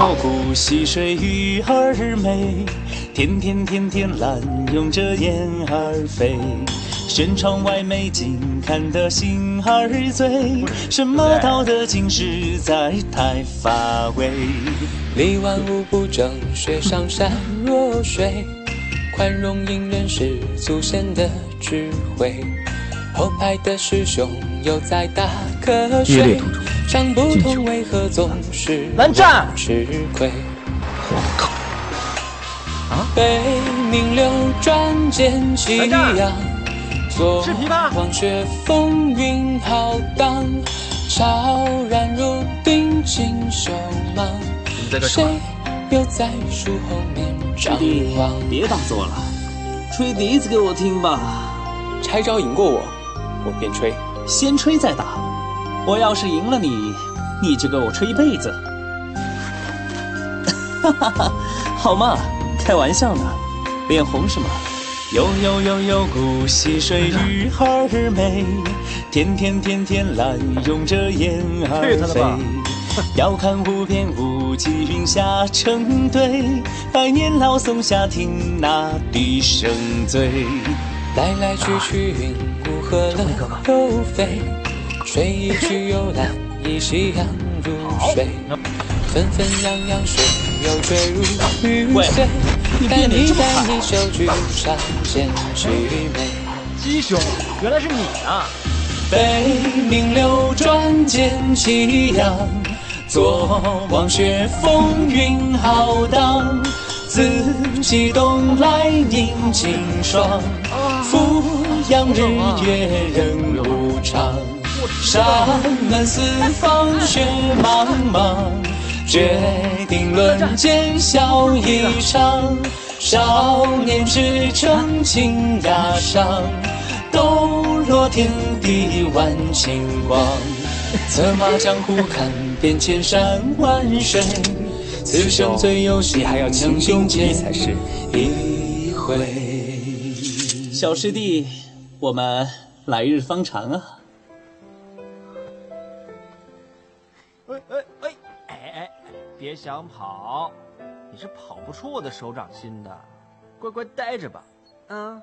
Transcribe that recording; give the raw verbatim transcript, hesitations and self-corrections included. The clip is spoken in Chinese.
锣鼓，戏水鱼儿美，天天天天懒慵着雁儿飞。轩窗外美景看得心儿醉，什么道德经实在太乏味。力挽舞不争，雪上善若水，宽容隐忍是祖先的智慧。后排的师兄又在打瞌睡，想不通为何总是吃亏。我靠！北冥流转间激扬。 坐望雪风云浩荡，悄然入定尽修忙。谁又在树后面张望？别打坐了，吹笛子给我听吧。拆招赢过我，我便吹。先吹再打，我要是赢了你，你就给我吹一辈子。哈哈哈，好嘛，开玩笑呢，脸红什么？ 有有有有股溪水鱼儿美，天天天天懒慵着雁儿飞。遥看无边无际云霞成堆，百年老松下听那笛声醉。来来去去云雾和乐又飞，水一去又来一夕阳如水。纷纷扬扬水又坠入云水。 你变得这么惨！鸡兄，原来是你啊！北冥流转间激扬，坐望雪风云浩荡。紫气东来迎晴霜，俯仰日月人无常。山门四方雪茫茫。 决定论剑笑一场，少年驰骋青崖上，抖落天地万顷光。策马江湖看遍千山万水，此生最有幸还要亲兄弟才是一回。小师弟，我们来日方长啊！哎哎哎！ 别想跑，你是跑不出我的手掌心的，乖乖待着吧，啊、嗯。